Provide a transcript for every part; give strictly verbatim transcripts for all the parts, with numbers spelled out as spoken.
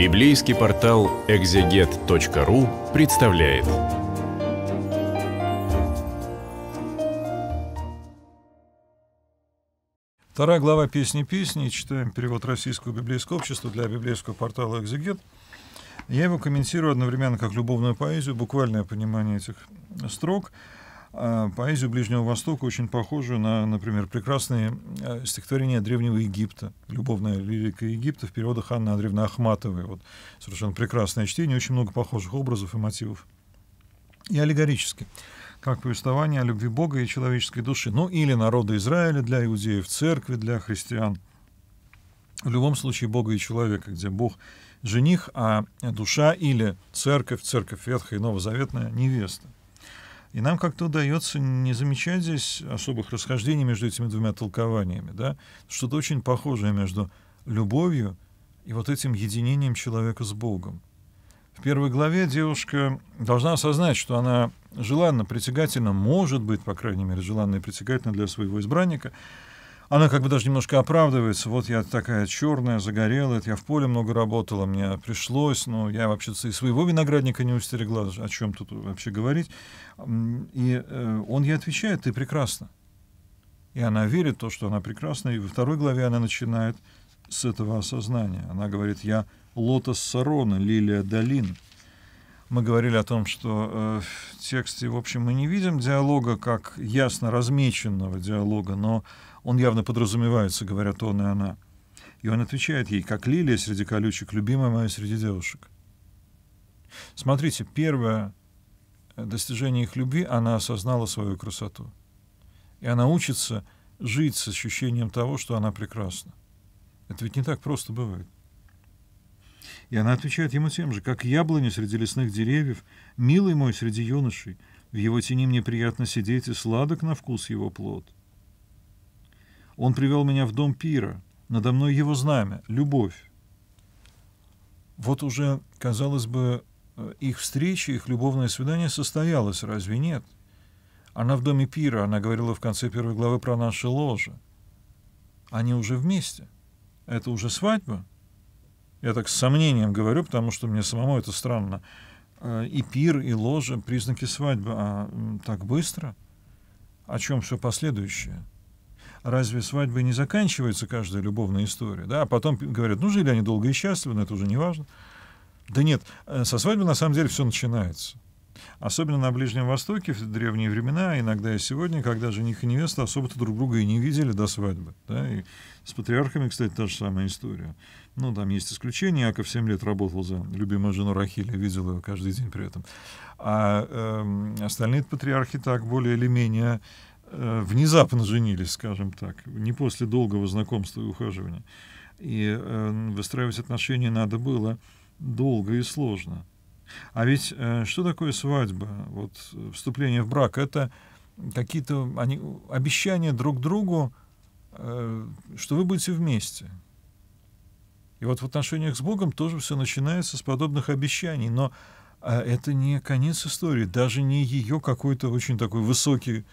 Библейский портал экзегет точка ру представляет. Вторая глава Песни Песней. Читаем перевод Российского Библейского общества для библейского портала «Экзегет». Я его комментирую одновременно как любовную поэзию, буквальное понимание этих строк. Поэзию Ближнего Востока, очень похожую на, например, прекрасные стихотворения Древнего Египта, любовная лирика Египта в переводах Анны Андреевны Ахматовой. Вот, совершенно прекрасное чтение, очень много похожих образов и мотивов. И аллегорически, как повествование о любви Бога и человеческой души, ну или народа Израиля для иудеев, церкви для христиан. В любом случае Бога и человека, где Бог — жених, а душа или церковь, церковь Ветхая и Новозаветная — невеста. И нам как-то удается не замечать здесь особых расхождений между этими двумя толкованиями, да? Что-то очень похожее между любовью и вот этим единением человека с Богом. В первой главе девушка должна осознать, что она желанна, притягательна, может быть, по крайней мере, желанна и притягательна для своего избранника. Она как бы даже немножко оправдывается. Вот я такая черная, загорелая, я в поле много работала, мне пришлось, но я вообще-то и своего виноградника не устерегла, о чем тут вообще говорить. И он ей отвечает: ты прекрасна. И она верит в то, что она прекрасна. И во второй главе она начинает с этого осознания. Она говорит: я лотос Сарона, лилия долин. Мы говорили о том, что в тексте, в общем, мы не видим диалога как ясно размеченного диалога, но он явно подразумевается, говорят он и она. И он отвечает ей: как лилия среди колючек, любимая моя среди девушек. Смотрите, первое достижение их любви — она осознала свою красоту. И она учится жить с ощущением того, что она прекрасна. Это ведь не так просто бывает. И она отвечает ему тем же: как яблоня среди лесных деревьев, милый мой среди юношей, в его тени мне приятно сидеть, и сладок на вкус его плод. Он привел меня в дом пира, надо мной его знамя, любовь. Вот уже, казалось бы, их встреча, их любовное свидание состоялось, разве нет? Она в доме пира, она говорила в конце первой главы про наше ложе. Они уже вместе. Это уже свадьба? Я так с сомнением говорю, потому что мне самому это странно. И пир, и ложа — признаки свадьбы. А так быстро? О чем все последующее? Разве свадьбой не заканчивается каждая любовная история? Да? А потом говорят: ну, жили они долго и счастливы, но это уже не важно. Да нет, со свадьбы на самом деле все начинается. Особенно на Ближнем Востоке в древние времена, иногда и сегодня, когда жених и невеста особо-то друг друга и не видели до свадьбы. Да? И с патриархами, кстати, та же самая история. Ну, там есть исключения. Яков семь лет работал за любимую жену Рахиля, видел ее каждый день при этом. А э, остальные патриархи так более или менее э, внезапно женились, скажем так, не после долгого знакомства и ухаживания. И э, выстраивать отношения надо было долго и сложно. А ведь э, что такое свадьба? Вот вступление в брак — это какие-то они, обещания друг другу, э, что вы будете вместе. И вот в отношениях с Богом тоже все начинается с подобных обещаний. Но э, это не конец истории, даже не ее какой-то очень такой высокий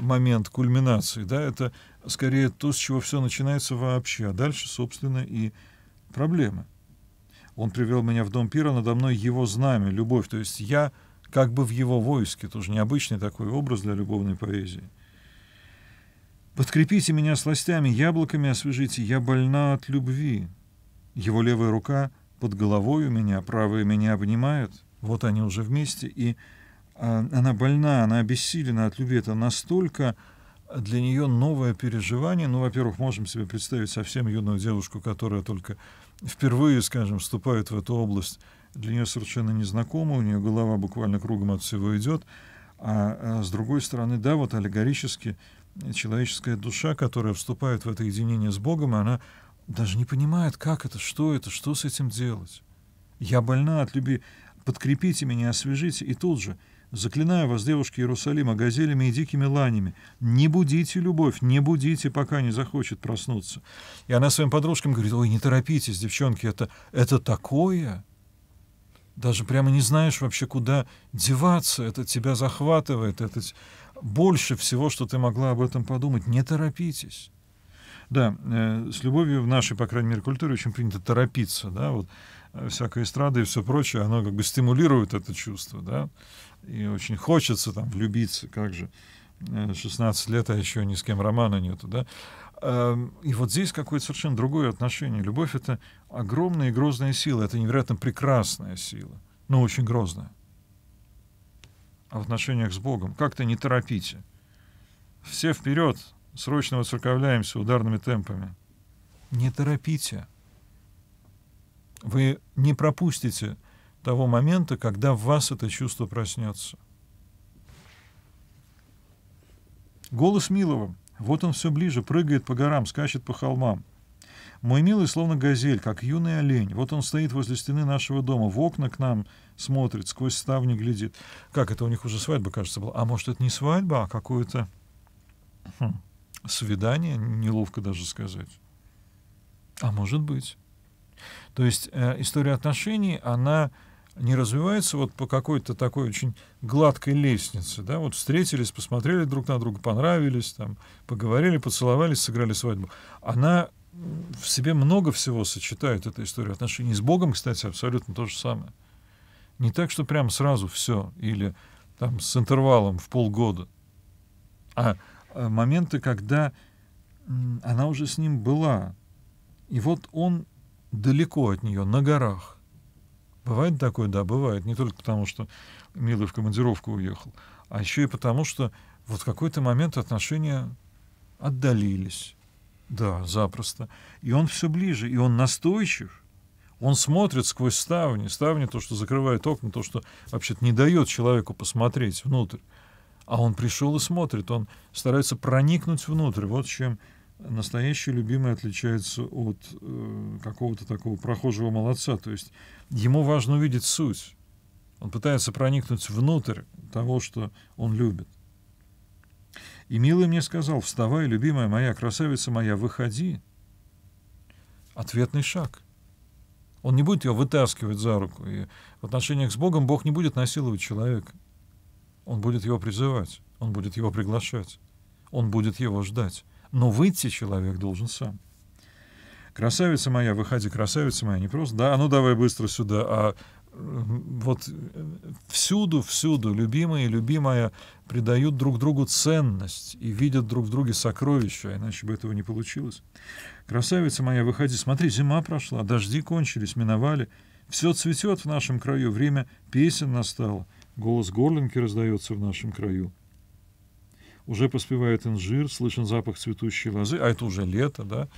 момент кульминации. Да? Это скорее то, с чего все начинается вообще. А дальше, собственно, и проблемы. Он привел меня в дом пира, надо мной его знамя, любовь. То есть я как бы в его войске. Тоже необычный такой образ для любовной поэзии. Подкрепите меня сластями, яблоками освежите, я больна от любви. Его левая рука под головой у меня, правая меня обнимает. Вот они уже вместе. И э, она больна, она обессилена от любви. Это настолько для нее новое переживание. Ну, во-первых, можем себе представить совсем юную девушку, которая только впервые, скажем, вступает в эту область, для нее совершенно незнакома, у нее голова буквально кругом от всего идет. А, а с другой стороны, да, вот аллегорически человеческая душа, которая вступает в это единение с Богом, она даже не понимает, как это, что это, что с этим делать. Я больна от любви, подкрепите меня, освежите. И тут же: заклинаю вас, девушки Иерусалима, газелями и дикими ланями, не будите любовь, не будите, пока не захочет проснуться. И она своим подружкам говорит: ой, не торопитесь, девчонки, это, это такое. Даже прямо не знаешь вообще, куда деваться, это тебя захватывает, это больше всего, что ты могла об этом подумать. Не торопитесь. Да, э, с любовью в нашей, по крайней мере, культуре очень принято торопиться, да, вот всякая эстрада и все прочее, оно как бы стимулирует это чувство, да, и очень хочется там влюбиться, как же, шестнадцать лет, а еще ни с кем романа нету, да. И вот здесь какое-то совершенно другое отношение. Любовь — это огромная и грозная сила, это невероятно прекрасная сила, но очень грозная. А в отношениях с Богом как-то не торопите. Все вперед, срочно воцерковляемся ударными темпами. Не торопите. Вы не пропустите того момента, когда в вас это чувство проснется. Голос милого. Вот он все ближе, прыгает по горам, скачет по холмам. Мой милый словно газель, как юный олень. Вот он стоит возле стены нашего дома, в окна к нам смотрит, сквозь ставни глядит. Как это у них уже свадьба, кажется, была? А может, это не свадьба, а какое-то хм, свидание, неловко даже сказать. А может быть. То есть э, история отношений, она не развивается вот по какой-то такой очень гладкой лестнице, да, вот встретились, посмотрели друг на друга, понравились, там, поговорили, поцеловались, сыграли свадьбу. Она в себе много всего сочетает, эта история отношений. С Богом, кстати, абсолютно то же самое. Не так, что прям сразу все, или там с интервалом в полгода, а моменты, когда она уже с ним была, и вот он далеко от нее, на горах. Бывает такое? Да, бывает. Не только потому, что милый в командировку уехал, а еще и потому, что вот в какой-то момент отношения отдалились. Да, запросто. И он все ближе, и он настойчив. Он смотрит сквозь ставни. Ставни — то, что закрывает окна, то, что вообще-то не дает человеку посмотреть внутрь. А он пришел и смотрит. Он старается проникнуть внутрь. Вот чем настоящий любимый отличается от э, какого-то такого прохожего молодца. То есть ему важно увидеть суть. Он пытается проникнуть внутрь того, что он любит. И милый мне сказал: «Вставай, любимая моя, красавица моя, выходи». Ответный шаг. Он не будет ее вытаскивать за руку. И в отношениях с Богом Бог не будет насиловать человека. Он будет его призывать. Он будет его приглашать. Он будет его ждать. Но выйти человек должен сам. «Красавица моя, выходи, красавица моя», не просто «да, ну давай быстро сюда», а вот всюду, всюду любимые и любимая придают друг другу ценность и видят друг в друге сокровища, иначе бы этого не получилось. «Красавица моя, выходи, смотри, зима прошла, дожди кончились, миновали, все цветет в нашем краю, время песен настало, голос горлинки раздается в нашем краю». Уже поспевает инжир, слышен запах цветущей лозы, а это уже лето, да?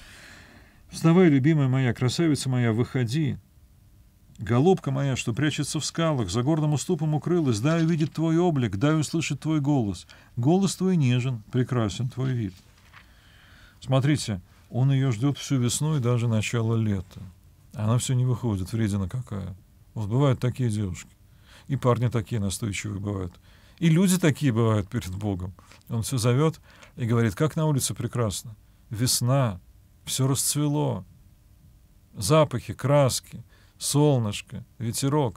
«Вставай, любимая моя, красавица моя, выходи. Голубка моя, что прячется в скалах, за горным уступом укрылась, дай увидит твой облик, дай услышит твой голос. Голос твой нежен, прекрасен твой вид». Смотрите, он ее ждет всю весну и даже начало лета. Она все не выходит, вредина какая. Вот бывают такие девушки. И парни такие настойчивые бывают. И люди такие бывают перед Богом. Он все зовет и говорит: как на улице прекрасно. Весна, все расцвело. Запахи, краски, солнышко, ветерок.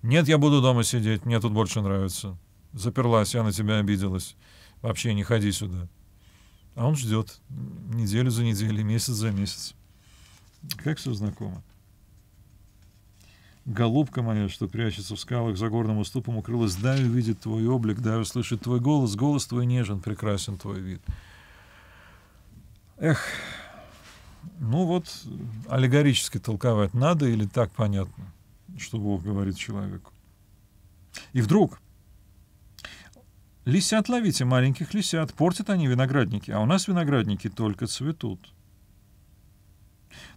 Нет, я буду дома сидеть, мне тут больше нравится. Заперлась, я на тебя обиделась. Вообще не ходи сюда. А он ждет неделю за неделей, месяц за месяц. Как все знакомо. «Голубка моя, что прячется в скалах, за горным уступом укрылась, дай увидит твой облик, дай услышит твой голос, голос твой нежен, прекрасен твой вид». Эх, ну вот аллегорически толковать надо или так понятно, что Бог говорит человеку. И вдруг: «Лисят ловите, маленьких лисят, портят они виноградники, а у нас виноградники только цветут».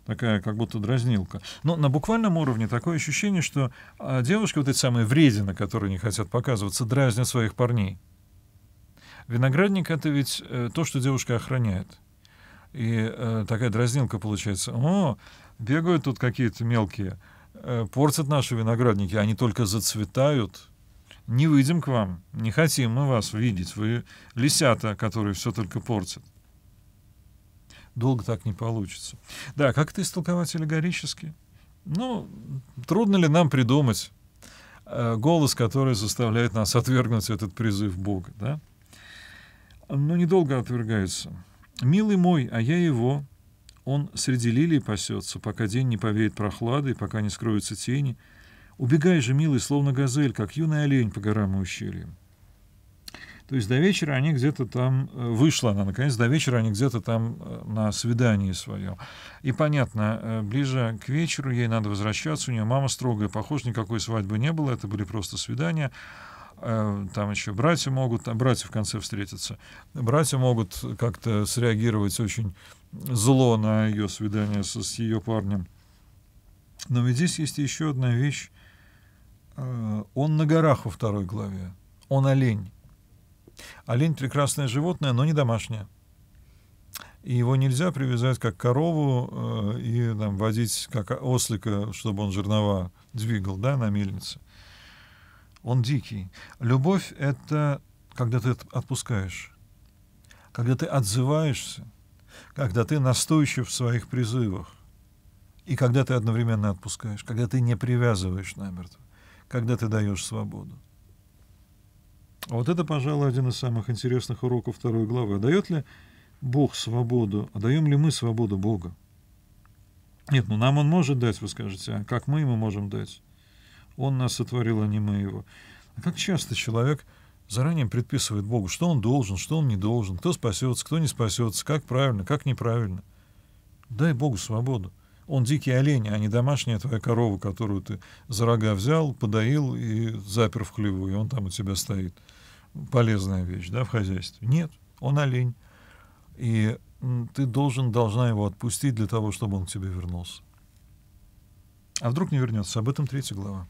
Такая как будто дразнилка. Но на буквальном уровне такое ощущение, что девушки, вот эти самые вредины, которые не хотят показываться, дразнят своих парней. Виноградник — это ведь то, что девушка охраняет. И э, такая дразнилка получается. О, бегают тут какие-то мелкие, э, портят наши виноградники, они только зацветают. Не выйдем к вам, не хотим мы вас видеть, вы лисята, которые все только портят. Долго так не получится. Да, как это истолковать аллегорически? Ну, трудно ли нам придумать э, голос, который заставляет нас отвергнуть этот призыв Бога, да? Но недолго отвергается. «Милый мой, а я его. Он среди лилий пасется, пока день не повеет прохладой, пока не скроются тени. Убегай же, милый, словно газель, как юный олень по горам и ущельям». То есть до вечера они где-то там... Вышла она, наконец, до вечера они где-то там на свидании своем. И понятно, ближе к вечеру ей надо возвращаться. У нее мама строгая. Похоже, никакой свадьбы не было. Это были просто свидания. Там еще братья могут... Братья в конце встретятся. Братья могут как-то среагировать очень зло на ее свидание с, с ее парнем. Но ведь здесь есть еще одна вещь. Он на горах во второй главе. Он олень. Олень — прекрасное животное, но не домашнее. И его нельзя привязать как корову э, и там, водить как ослика, чтобы он жернова двигал, да, на мельнице. Он дикий. Любовь — это когда ты отпускаешь, когда ты отзываешься, когда ты настойчив в своих призывах и когда ты одновременно отпускаешь, когда ты не привязываешь намертво, когда ты даешь свободу. Вот это, пожалуй, один из самых интересных уроков второй главы. А дает ли Бог свободу? А даем ли мы свободу Бога? Нет, ну нам Он может дать, вы скажете, а как мы Ему можем дать? Он нас сотворил, а не мы Его. А как часто человек заранее предписывает Богу, что он должен, что он не должен, кто спасется, кто не спасется, как правильно, как неправильно. Дай Богу свободу. Он дикий олень, а не домашняя твоя корова, которую ты за рога взял, подоил и запер в хлеву, и он там у тебя стоит. Полезная вещь, да, в хозяйстве. Нет, он олень. И ты должен, должна его отпустить для того, чтобы он к тебе вернулся. А вдруг не вернется? Об этом третья глава.